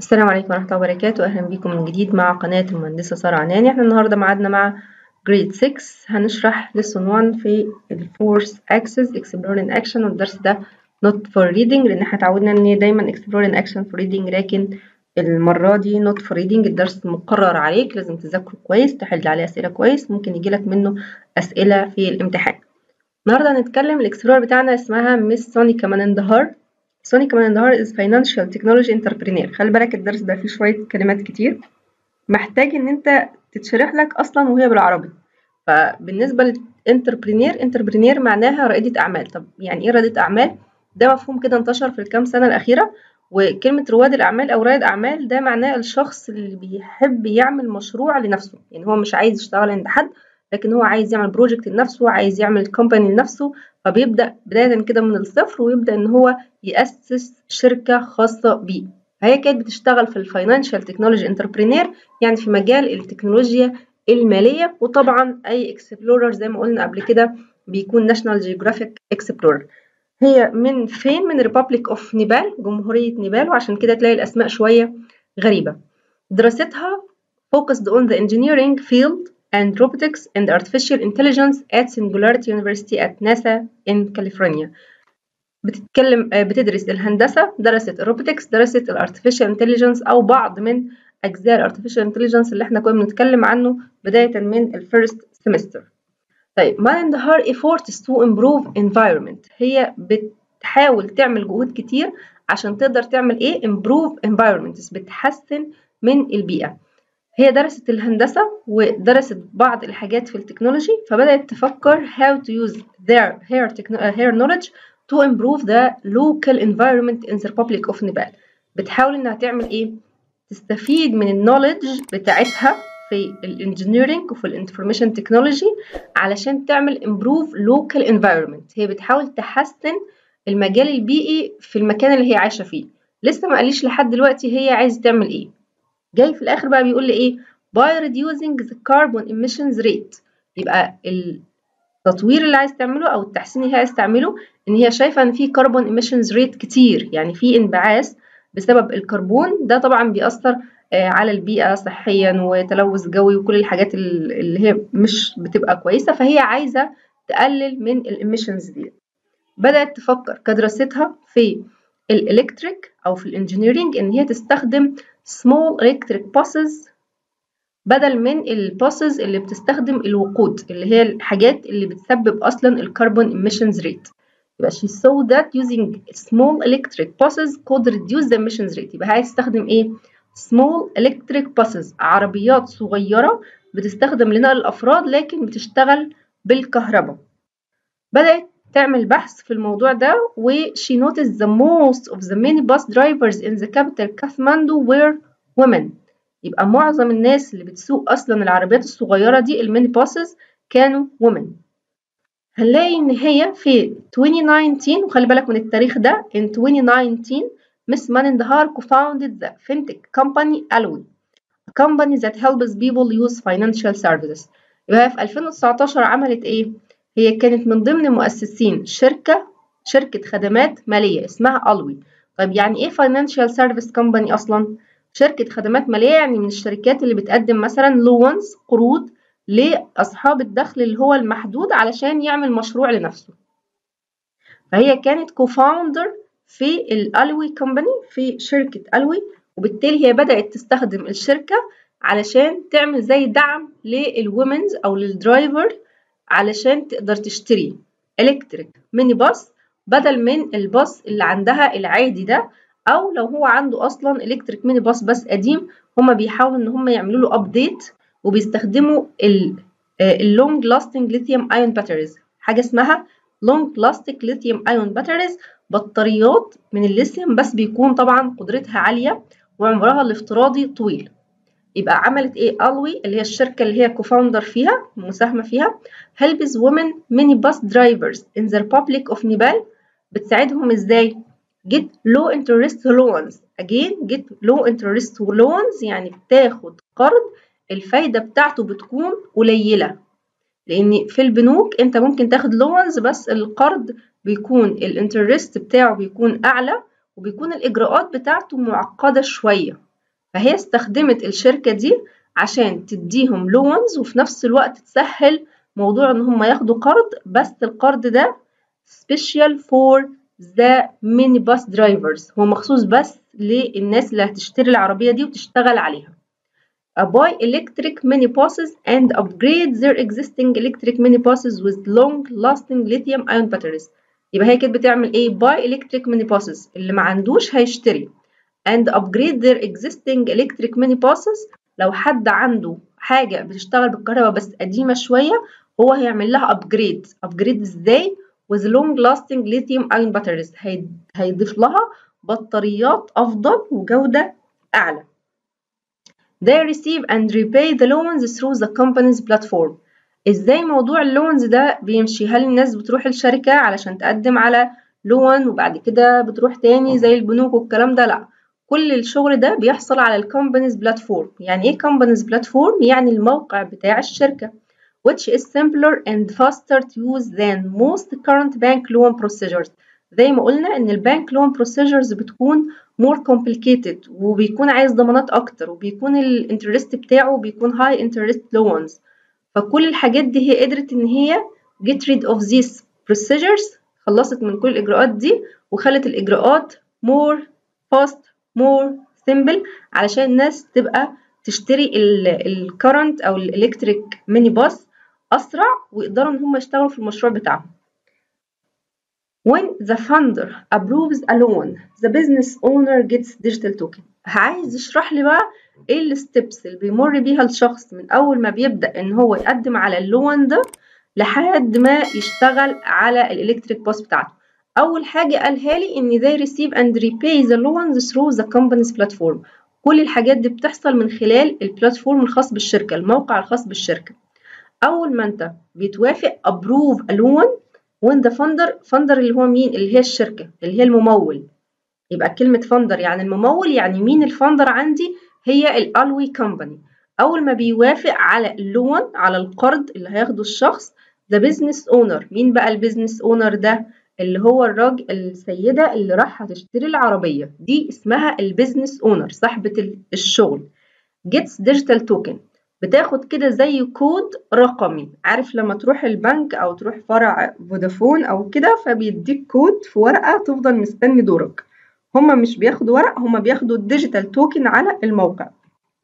السلام عليكم ورحمة الله وبركاته. أهلا بكم من جديد مع قناة المهندسة ساره عناني. احنا النهاردة معادنا مع Grade 6 هنشرح Lesson 1 في Force Axis Explorer in action، والدرس ده not for reading لأن احنا اتعودنا ان دايما Explorer in action for reading، لكن المرة دي not for reading. الدرس مقرر عليك، لازم تذاكره كويس، تحل عليه أسئلة كويس، ممكن يجيلك منه أسئلة في الامتحان. النهاردة هنتكلم الإكسبلور بتاعنا اسمها Ms. سونيكا ماندهار. سونيكا ماندهار is financial technology entrepreneur. خلي بالك الدرس ده فيه شوية كلمات كتير محتاج ان انت تتشرح لك اصلا وهي بالعربي. فبالنسبة للانتربرينير، انتربرينير معناها رائدة اعمال. طب يعني ايه رائدة اعمال؟ ده مفهوم كده انتشر في الكام سنة الاخيرة، وكلمة رواد الاعمال او رائد اعمال ده معناه الشخص اللي بيحب يعمل مشروع لنفسه، يعني هو مش عايز يشتغل عند حد، لكن هو عايز يعمل بروجكت لنفسه، عايز يعمل كومباني لنفسه، فبيبدأ بداية كده من الصفر ويبدأ إن هو يأسس شركة خاصة بيه. فهي كانت بتشتغل في الفاينانشال تكنولوجي انتربرينير، يعني في مجال التكنولوجيا المالية. وطبعا أي اكسبلورر زي ما قلنا قبل كده بيكون ناشونال جيوغرافيك اكسبلورر. هي من فين؟ من ريبابليك أوف نيبال، جمهورية نيبال، وعشان كده تلاقي الأسماء شوية غريبة. دراستها focused on the engineering field and robotics and artificial intelligence at singularity university at NASA in California. بتدرس الهندسة، درست الروبوتكس، درست الارتفيشال انتليجنس او بعض من اجزاء الارتفيشال انتليجنس اللي احنا كنا بنتكلم عنه بداية من الفيرست سيمستر. طيب ماندهار efforts to improve environment، هي بتحاول تعمل جهود كتير عشان تقدر تعمل ايه؟ improve environments، بتحسن من البيئة. هي درست الهندسة ودرست بعض الحاجات في التكنولوجي، فبدأت تفكر how to use her knowledge to improve the local environment in the Republic of Nepal. بتحاول انها تعمل ايه؟ تستفيد من النوليدج بتاعتها في الانجينيرينج وفي الانفورميشن تكنولوجي علشان تعمل improve local environment. هي بتحاول تحسن المجال البيئي في المكان اللي هي عايشة فيه. لسه ما قاليش لحد دلوقتي هي عايزة تعمل ايه. جاي في الاخر بقى بيقول لي ايه؟ by reducing the carbon emissions rate. يبقى التطوير اللي عايز تعمله او التحسين اللي هي عايز تعمله ان هي شايفه ان في carbon emissions rate كتير، يعني في انبعاث بسبب الكربون، ده طبعا بيأثر على البيئه صحيا وتلوث جوي وكل الحاجات اللي هي مش بتبقى كويسه، فهي عايزه تقلل من الاميشنز دي. بدأت تفكر كدراستها في الالكتريك او في الانجينيرينج ان هي تستخدم small electric buses بدل من الباسز اللي بتستخدم الوقود اللي هي الحاجات اللي بتسبب اصلا الكربون emissions rate. يبقى she saw that using small electric buses could reduce the emissions rate. يبقى هتستخدم ايه؟ small electric buses، عربيات صغيره بتستخدم لنقل الافراد لكن بتشتغل بالكهرباء. بدات تعمل بحث في الموضوع ده و she noticed the most of the many bus drivers in the capital Kathmandu were women. يبقى معظم الناس اللي بتسوق أصلا العربيات الصغيرة دي الميني باسز كانوا women. هنلاقي إن هي في 2019، وخلي بالك من التاريخ ده، in 2019 Ms. Manandhar co-founded the fintech company Alloy, a company that helps people use financial services. يبقى في 2019 عملت إيه؟ هي كانت من ضمن مؤسسين شركة خدمات مالية اسمها ألوي. طيب يعني إيه Financial Service Company أصلا؟ شركة خدمات مالية يعني من الشركات اللي بتقدم مثلا loans، قروض لأصحاب الدخل اللي هو المحدود علشان يعمل مشروع لنفسه. فهي كانت co-founder في الألوي Company، في شركة ألوي، وبالتالي هي بدأت تستخدم الشركة علشان تعمل زي دعم للومنز أو للدرايفر علشان تقدر تشتري إلكتريك ميني باص بدل من الباص اللي عندها العادي ده، أو لو هو عنده أصلا إلكتريك ميني باص بس قديم هما بيحاولوا إن هما يعملوا له أبديت وبيستخدموا اللونج لاستنج ليثيوم أيون باتريز، حاجة اسمها لونج لاستيك ليثيوم أيون باتريز، بطاريات من الليثيوم بس بيكون طبعا قدرتها عالية وعمرها الافتراضي طويل. يبقى عملت ايه ألوي اللي هي الشركة اللي هي كوفاوندر فيها مساهمة فيها؟ helps women mini bus drivers in the Republic of Nepal. بتساعدهم ازاي؟ get low interest loans. again get low interest loans، يعني بتاخد قرض الفايدة بتاعته بتكون قليلة، لأن في البنوك انت ممكن تاخد loans بس القرض بيكون الانترست بتاعه بيكون أعلى وبيكون الإجراءات بتاعته معقدة شوية، فهي استخدمت الشركة دي عشان تديهم لونز وفي نفس الوقت تسهل موضوع إن هم ياخدوا قرض، بس القرض ده special for the minibus drivers، هو مخصوص بس للناس اللي هتشتري العربية دي وتشتغل عليها. Buy electric minibuses and upgrade their existing electric minibuses with long-lasting lithium-ion batteries. يبقى هي كده بتعمل إيه؟ buy electric minibuses، اللي ما عندوش هيشتري، and upgrade their existing electric minibuses. لو حد عنده حاجة بتشتغل بالكهرباء بس قديمة شوية هو هيعمل لها upgrade إزاي؟ with long-lasting lithium-ion batteries، هيضيف لها بطاريات أفضل وجودة أعلى. They receive and repay the loans through the company's platform. ازاي موضوع اللونز ده بيمشي؟ هل الناس بتروح الشركة علشان تقدم على لون وبعد كده بتروح تاني زي البنوك والكلام ده؟ لا، كل الشغل ده بيحصل على الكومبانيز بلاتفورم. يعني ايه كومبانيز بلاتفورم؟ يعني الموقع بتاع الشركة which is simpler and faster to use than most current bank loan procedures. زي ما قلنا ان البنك لون بروسيجرز بتكون more complicated وبيكون عايز ضمانات اكتر وبيكون الانترست بتاعه بيكون high interest loans، فكل الحاجات دي هي قدرت ان هي get rid of these procedures، خلصت من كل الاجراءات دي وخلت الاجراءات more fast more simple علشان الناس تبقى تشتري الكرنت او الالكتريك ميني باص اسرع ويقدروا ان هم يشتغلوا في المشروع بتاعهم. When the funder approves a loan, the business owner gets digital token. عايز يشرح لي بقى ايه الستبس اللي بيمر بيها الشخص من اول ما بيبدأ ان هو يقدم على اللون ده لحد ما يشتغل على الالكتريك باص بتاعته. اول حاجة قالها لي ان they receive and repay the loans through the company's platform. كل الحاجات دي بتحصل من خلال البلاتفورم الخاص بالشركة، الموقع الخاص بالشركة. اول ما انت بيتوافق approve a loan when the funder اللي هو مين؟ اللي هي الشركة، اللي هي الممول. يبقى كلمة funder يعني الممول، يعني مين الفندر عندي؟ هي الألوي كومباني. أول ما بيوافق على اللون، على القرض اللي هياخده الشخص، the business owner، مين بقى البيزنس اونر ده؟ اللي هو الراجل، السيدة اللي راح هتشتري العربية دي اسمها البيزنس اونر، صاحبة الشغل. gets digital token، بتاخد كده زي كود رقمي، عارف لما تروح البنك او تروح فرع فودافون او كده فبيديك كود في ورقة تفضل مستني دورك. هما مش بياخدوا ورق، هما بياخدوا الديجيتال توكن على الموقع،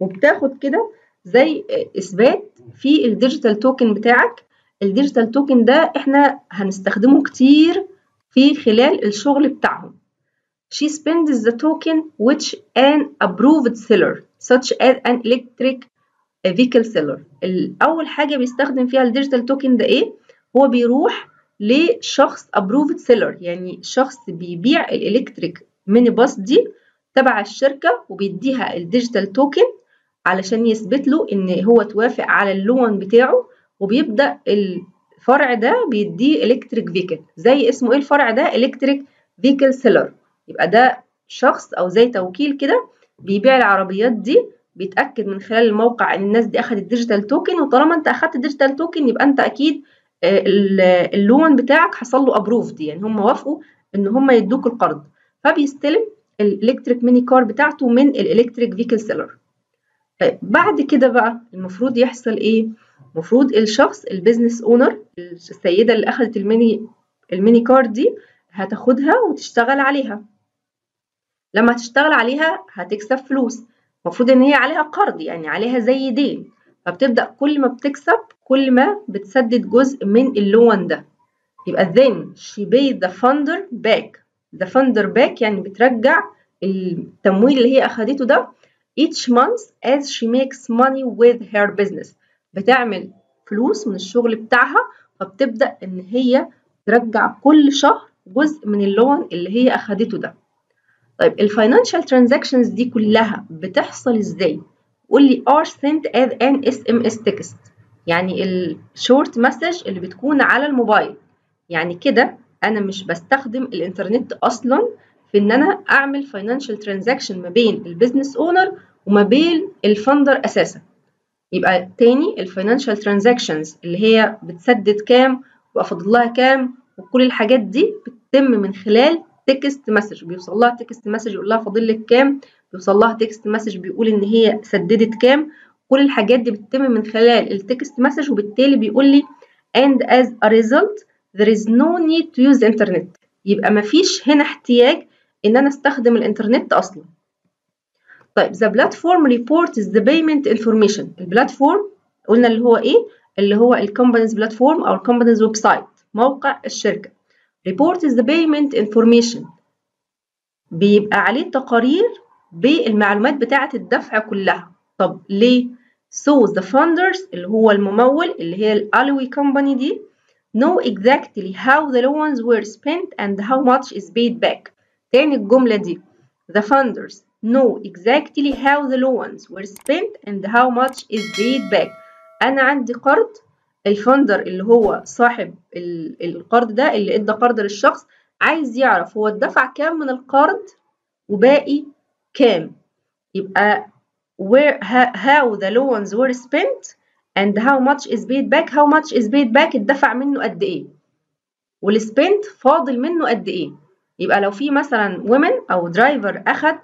وبتاخد كده زي اثبات في الديجيتال توكن بتاعك. الديجيتال توكن ده احنا هنستخدمه كتير في خلال الشغل بتاعهم. She spends the token which an approved seller such as an electric vehicle seller. اول حاجه بيستخدم فيها الديجيتال توكن ده ايه؟ هو بيروح لشخص ابروفد سيلر، يعني شخص بيبيع الالكتريك ميني باص دي تبع الشركه وبيديها الديجيتال توكن علشان يثبت له ان هو توافق على اللون بتاعه، وبيبدا الفرع ده بيديه الكتريك فيكل، زي اسمه ايه الفرع ده؟ الكتريك فيكل سيلر. يبقى ده شخص او زي توكيل كده بيبيع العربيات دي، بيتأكد من خلال الموقع ان الناس دي اخدت ديجيتال توكن، وطالما انت اخدت ديجيتال توكن يبقى انت اكيد اللون بتاعك حصل له ابروفد، يعني هم وافقوا ان هم يدوك القرض، فبيستلم الالكتريك ميني كار بتاعته من الالكتريك فيكل سيلر. طيب بعد كده بقى المفروض يحصل ايه؟ المفروض الشخص البيزنس اونر، السيده اللي اخدت الميني كار دي، هتاخدها وتشتغل عليها. لما هتشتغل عليها هتكسب فلوس، المفروض ان هي عليها قرض، يعني عليها زي دين، فبتبدأ كل ما بتكسب كل ما بتسدد جزء من اللون ده. يبقى then she pay the funder back. the funder back يعني بترجع التمويل اللي هي اخدته ده each month as she makes money with her business. بتعمل فلوس من الشغل بتاعها فبتبدأ ان هي ترجع كل شهر جزء من اللون اللي هي اخدته ده. طيب الفاينانشال ترانزاكشنز دي كلها بتحصل ازاي؟ قول لي are sent as an SMS text، يعني الشورت مسج اللي بتكون على الموبايل. يعني كده انا مش بستخدم الانترنت اصلا في ان انا اعمل فاينانشال ترانزاكشن ما بين البيزنس اونر وما بين الفندر اساسا. يبقى تاني الفاينانشال ترانزاكشنز اللي هي بتسدد كام وافضل لها كام وكل الحاجات دي بتتم من خلال تكست مسج، بيوصل لها تكست مسج يقول لها فاضل لك كام، بيوصل لها تكست مسج بيقول ان هي سددت كام. كل الحاجات دي بتتم من خلال التكست مسج، وبالتالي بيقول لي and as a result there is no need to use the internet. يبقى مفيش هنا احتياج ان انا استخدم الانترنت اصلا. طيب the platform reports the payment information. البلاتفورم قلنا اللي هو ايه، اللي هو الكومبانيز بلاتفورم او الكومبانيز ويب سايت، موقع الشركه. reports the payment information بيبقى عليه تقارير بالمعلومات بتاعه الدفع كلها. طب ليه؟ so the funders اللي هو الممول اللي هي الالوي كومباني دي know exactly how the loans were spent and how much is paid back. تاني الجمله دي the funders know exactly how the loans were spent and how much is paid back. انا عندي قرض، الفندر اللي هو صاحب القرض ده اللي ادى قرض للشخص عايز يعرف هو اتدفع كام من القرض وباقي كام. يبقى where how the loans were spent and how much is paid back. how much is paid back اتدفع منه قد ايه، والسبنت فاضل منه قد ايه. يبقى لو في مثلا women او درايفر اخد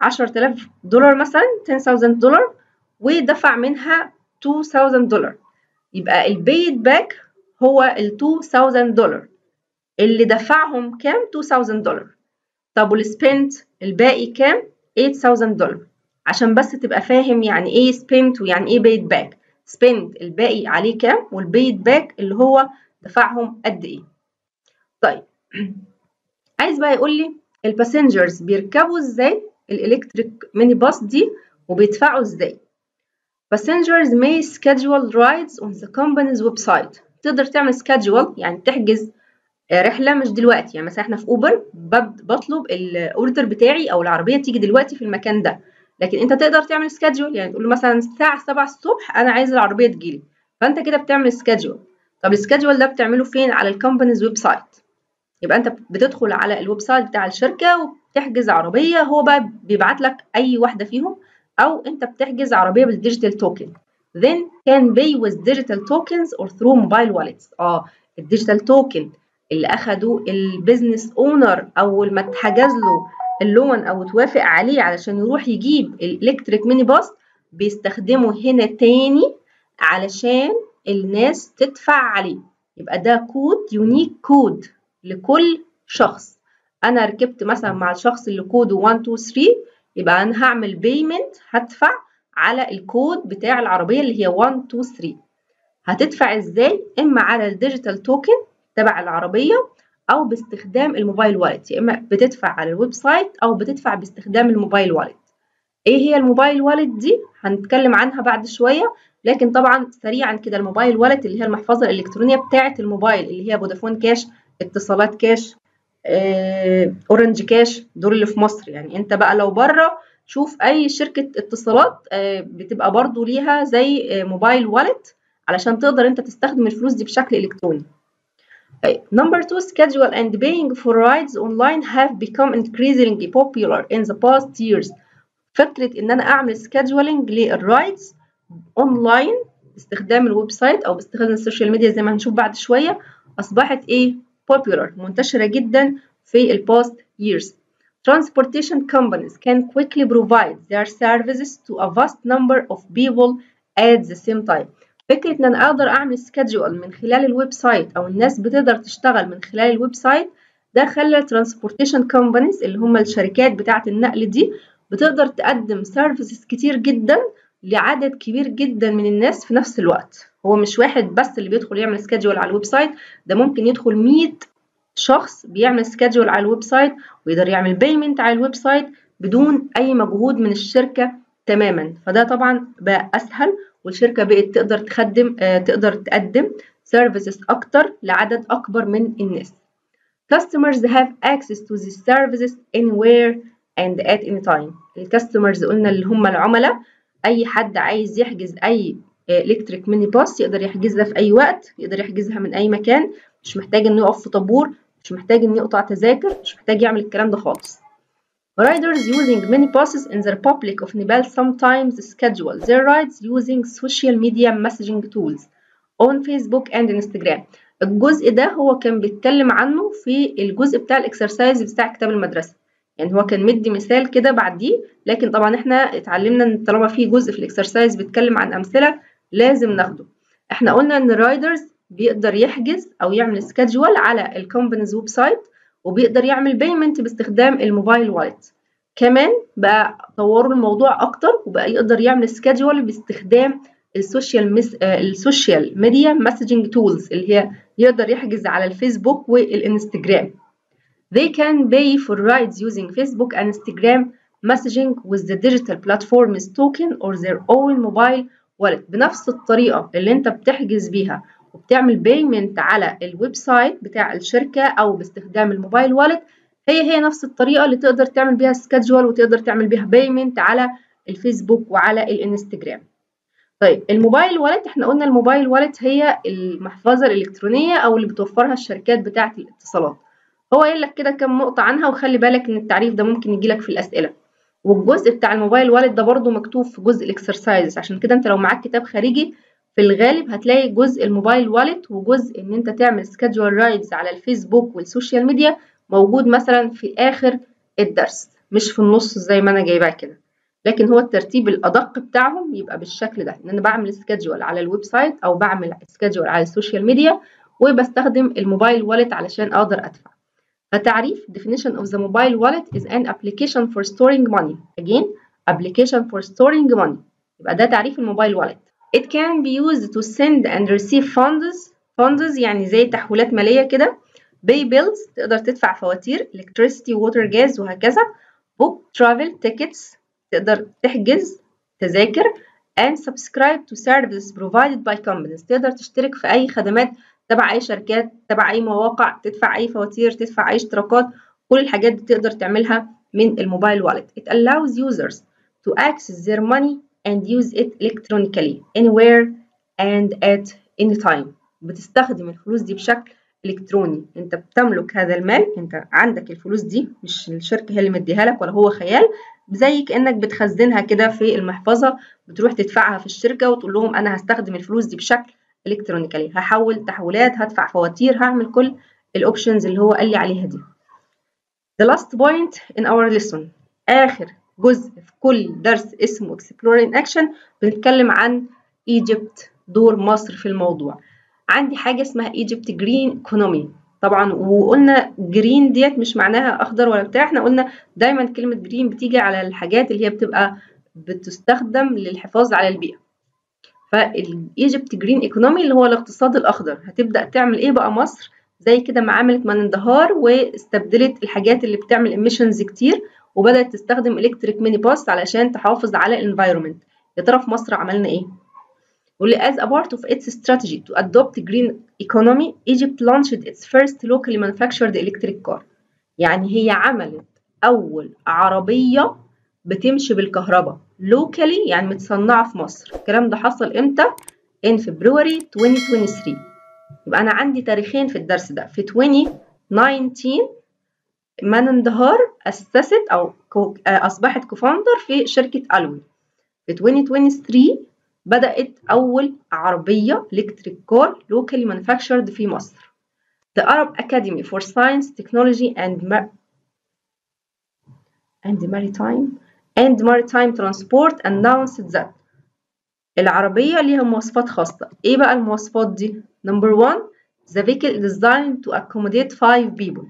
10000 دولار مثلا 10000 دولار ودفع منها 2000 دولار، يبقى البيد باك هو ال 2000 دولار اللي دفعهم كام، 2000 دولار. طب والسبنت الباقي كام، 8000 دولار. عشان بس تبقى فاهم يعني ايه سبنت ويعني ايه بيد باك. سبنت الباقي عليه كام، والبيد باك اللي هو دفعهم قد ايه. طيب عايز بقى يقول لي الباسنجرز بيركبوا ازاي الالكتريك ميني باص دي وبيدفعوا ازاي. Passengers may schedule rides on the company's website. تقدر تعمل schedule يعني تحجز رحلة مش دلوقتي، يعني مثلا احنا في اوبر بطلب الاوردر بتاعي او العربية تيجي دلوقتي في المكان ده، لكن انت تقدر تعمل schedule يعني تقول له مثلا الساعة 7 الصبح انا عايز العربية تجيلي، فانت كده بتعمل schedule. طب الschedule ده بتعمله فين، على الكومبانيز ويب سايت. يبقى انت بتدخل على الويب سايت بتاع الشركة وبتحجز عربية، هو بقى بيبعت لك اي واحدة فيهم، أو أنت بتحجز عربية بالديجيتال توكن. then can pay with digital tokens or through mobile wallets. الديجيتال توكن اللي أخده البيزنس أونر أول ما اتحجز له اللون أو اتوافق عليه علشان يروح يجيب الإلكتريك ميني باص، بيستخدمه هنا تاني علشان الناس تدفع عليه. يبقى ده كود، يونيك كود لكل شخص. أنا ركبت مثلا مع الشخص اللي كوده 123، يبقى انا هعمل بيمنت، هدفع على الكود بتاع العربيه اللي هي 123. هتدفع ازاي، اما على الديجيتال توكن تبع العربيه او باستخدام الموبايل والت. يا اما بتدفع على الويب سايت او بتدفع باستخدام الموبايل والت. ايه هي الموبايل والت دي، هنتكلم عنها بعد شويه، لكن طبعا سريعا كده الموبايل والت اللي هي المحفظه الالكترونيه بتاعه الموبايل اللي هي فودافون كاش، اتصالات كاش، اورنج كاش، دول اللي في مصر. يعني انت بقى لو بره شوف اي شركه اتصالات بتبقى برضو ليها زي موبايل والت علشان تقدر انت تستخدم الفلوس دي بشكل الكتروني. نمبر 2 schedule and paying for rides online have become increasingly popular in the past years. فكره ان انا اعمل scheduling للرايدز اونلاين باستخدام الويب سايت او باستخدام السوشيال ميديا زي ما هنشوف بعد شويه اصبحت ايه، popular، منتشرة جدا في ال past years. Transportation companies can quickly provide their services to a vast number of people at the same time. فكرة ان انا اقدر اعمل schedule من خلال الويب سايت او الناس بتقدر تشتغل من خلال الويب سايت، ده خلى transportation companies اللي هم الشركات بتاعة النقل دي بتقدر تقدم services كتير جدا لعدد كبير جدا من الناس في نفس الوقت. هو مش واحد بس اللي بيدخل يعمل سكادجول على الويب سايت، ده ممكن يدخل 100 شخص بيعمل سكادجول على الويب سايت، ويقدر يعمل بيمنت على الويب سايت بدون اي مجهود من الشركه تماما. فده طبعا بقى اسهل، والشركه بقت تقدر تقدم سيرفيسز اكتر لعدد اكبر من الناس. customers have access to these services anywhere and at any time. الكاستمرز قلنا اللي هم العملاء، اي حد عايز يحجز اي الكتريك ميني باص يقدر يحجزها في اي وقت، يقدر يحجزها من اي مكان، مش محتاج انه يقف في طابور، مش محتاج انه يقطع تذاكر، مش محتاج يعمل الكلام ده خالص. Riders using mini buses in the Republic of Nepal sometimes schedule their rides using social media messaging tools on Facebook and Instagram. الجزء ده هو كان بيتكلم عنه في الجزء بتاع الاكسرسايز بتاع كتاب المدرسه، يعني هو كان مدي مثال كده بعديه، لكن طبعا احنا اتعلمنا ان طالما في جزء في الاكسرسايز بيتكلم عن امثله لازم ناخده. احنا قلنا ان الرايدرز بيقدر يحجز او يعمل سكادجول على الكومبانيز ويب سايت، وبيقدر يعمل بيمنت باستخدام الموبايل والت. كمان بقى طوروا الموضوع اكتر وبقى يقدر يعمل سكادجول باستخدام السوشيال ميديا مسجنج تولز، اللي هي يقدر يحجز على الفيسبوك والانستجرام. They can pay for rides using Facebook and Instagram messaging with the digital platform's token or their own mobile wallet. بنفس الطريقة اللي انت بتحجز بيها وبتعمل payment على الويب سايت بتاع الشركة أو باستخدام الموبايل والت، هي نفس الطريقة اللي تقدر تعمل بيها سكادجول وتقدر تعمل بيها payment على الفيسبوك وعلى الانستجرام. طيب الموبايل والت، احنا قلنا الموبايل والت هي المحفظة الإلكترونية أو اللي بتوفرها الشركات بتاعة الاتصالات. هو قايل لك كده كام نقطة عنها، وخلي بالك إن التعريف ده ممكن يجيلك في الأسئلة، والجزء بتاع الموبايل والت ده برضو مكتوب في جزء الإكسرسايزز، عشان كده أنت لو معاك كتاب خارجي في الغالب هتلاقي جزء الموبايل والت وجزء إن أنت تعمل سكادجول رايدز على الفيسبوك والسوشيال ميديا موجود مثلا في آخر الدرس، مش في النص زي ما أنا جايباه كده، لكن هو الترتيب الأدق بتاعهم يبقى بالشكل ده، إن أنا بعمل سكادجول على الويب سايت أو بعمل سكادجول على السوشيال ميديا وبستخدم الموبايل والت علشان أقدر أدفع. فتعريف definition of the mobile wallet is an application for storing money. Again, application for storing money. يبقى ده تعريف الموبايل والت. It can be used to send and receive funds يعني زي تحويلات مالية كده. Pay bills تقدر تدفع فواتير، electricity, water, gas وهكذا. Book travel tickets تقدر تحجز تذاكر. And subscribe to services provided by companies تقدر تشترك في أي خدمات تبع أي شركات، تبع أي مواقع، تدفع أي فواتير، تدفع أي اشتراكات، كل الحاجات دي تقدر تعملها من الموبايل والت. It allows users to access their money and use it electronically anywhere and at any time. بتستخدم الفلوس دي بشكل إلكتروني، أنت بتملك هذا المال، أنت عندك الفلوس دي، مش الشركة هي اللي مديها لك ولا هو خيال، زي كأنك بتخزنها كده في المحفظة، بتروح تدفعها في الشركة وتقول لهم أنا هستخدم الفلوس دي بشكل الكترونيكالي، هحول تحولات، هدفع فواتير، هعمل كل الاوبشنز اللي هو قال لي عليها دي. The last point in our lesson، آخر جزء في كل درس اسمه Explorer in action، بنتكلم عن Egypt، دور مصر في الموضوع. عندي حاجة اسمها Egypt Green Economy، طبعا وقلنا جرين ديت مش معناها أخضر ولا بتاع، احنا قلنا دايما كلمة جرين بتيجي على الحاجات اللي هي بتبقى بتستخدم للحفاظ على البيئة. فالإيجيبت جرين ايكونومي اللي هو الاقتصاد الأخضر، هتبدأ تعمل إيه بقى مصر؟ زي كده ما عملت ما اندهار واستبدلت الحاجات اللي بتعمل إميشنز كتير وبدأت تستخدم إلكتريك ميني باص علشان تحافظ على الانفايرمنت. يا ترى في مصر عملنا إيه؟ واللي as a part of its strategy to adopt green economy, Egypt launched its first locally manufactured electric car. يعني هي عملت أول عربية بتمشي بالكهرباء locally، يعني متصنعة في مصر. الكلام ده حصل امتى؟ in February 2023. يبقى أنا عندي تاريخين في الدرس ده، في 2019 مانندهار أسست أو أصبحت كوفاندر في شركة ألوي. في 2023 بدأت أول عربية electric car locally manufactured في مصر. The Arab Academy for Science, Technology and Maritime Transport announced that العربية ليها مواصفات خاصة. إيه بقى المواصفات دي؟ Number one, the vehicle designed to accommodate 5 people.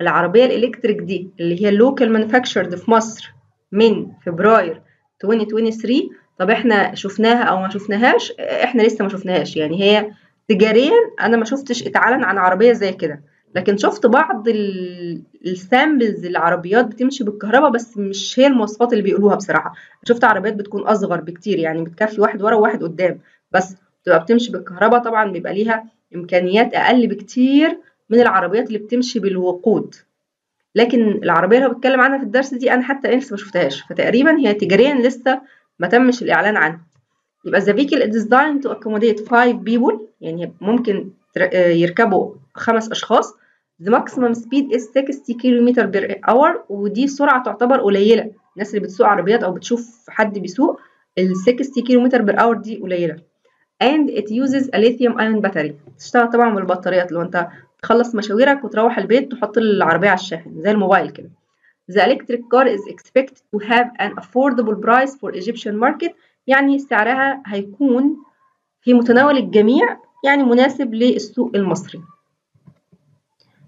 العربية الإلكتريك دي اللي هي local manufactured في مصر من فبراير 2023. طب إحنا شفناها أو ما شفناهاش؟ إحنا لسه ما شفناهاش، يعني هي تجاريا أنا ما شفتش اتعلن عن عربية زي كده، لكن شفت بعض السامبلز العربيات بتمشي بالكهرباء، بس مش هي المواصفات اللي بيقولوها بصراحه. شفت عربيات بتكون اصغر بكتير، يعني بتكفي واحد ورا وواحد قدام بس، بتبقى بتمشي بالكهرباء، طبعا بيبقى ليها امكانيات اقل بكتير من العربيات اللي بتمشي بالوقود. لكن العربيه اللي بتكلم عنها في الدرس دي انا حتى لسه ما شفتهاش، فتقريبا هي تجاريا لسه ما تمش الاعلان عنها. يبقى the vehicle designed to accommodate 5 people، يعني ممكن يركبوا 5 أشخاص. The maximum speed is 60 km/h، ودي سرعة تعتبر قليلة. الناس اللي بتسوق عربيات أو بتشوف حد بيسوق ال 60 km/h دي قليلة. and it uses a lithium ion battery. تشتغل طبعا بالبطاريات، لو انت تخلص مشاويرك وتروح البيت تحط العربية على الشاحن زي الموبايل كده. The electric car is expected to have an affordable price for Egyptian market. يعني سعرها هيكون في متناول الجميع، يعني مناسب للسوق المصري.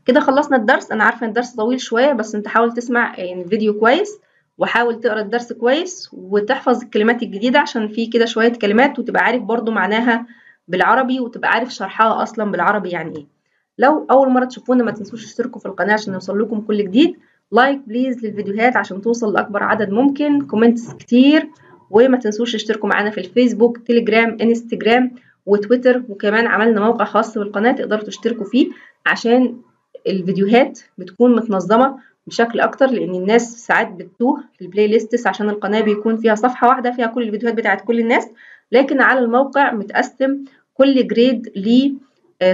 كده خلصنا الدرس. انا عارفه ان الدرس طويل شويه، بس انت حاول تسمع يعني الفيديو كويس، وحاول تقرا الدرس كويس وتحفظ الكلمات الجديده، عشان في كده شويه كلمات وتبقى عارف برضو معناها بالعربي، وتبقى عارف شرحها اصلا بالعربي يعني ايه. لو اول مره تشوفونا ما تنسوش تشتركوا في القناه عشان يوصل لكم كل جديد. لايك بليز للفيديوهات عشان توصل لاكبر عدد ممكن. كومنتس كتير، وما تنسوش تشتركوا معانا في الفيسبوك، تليجرام، انستجرام وتويتر، وكمان عملنا موقع خاص بالقناه تقدروا تشتركوا فيه عشان الفيديوهات بتكون متنظمه بشكل اكتر، لان الناس ساعات بتتوه في البلاي ليستس، عشان القناه بيكون فيها صفحه واحده فيها كل الفيديوهات بتاعت كل الناس، لكن على الموقع متقسم كل جريد ليه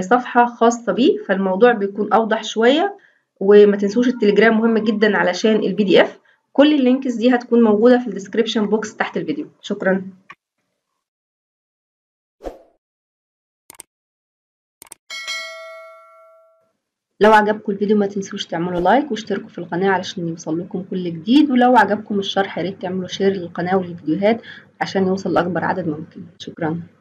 صفحه خاصه بيه، فالموضوع بيكون اوضح شويه. وما تنسوش التليجرام مهم جدا علشان البي دي اف. كل اللينكس دي هتكون موجوده في الديسكريبشن بوكس تحت الفيديو. شكرا. لو عجبكم الفيديو ما تنسوش تعملوا لايك واشتركوا في القناة علشان يوصل لكم كل جديد، ولو عجبكم الشرح ياريت تعملوا شير للقناة والفيديوهات عشان يوصل لأكبر عدد ممكن. شكرا.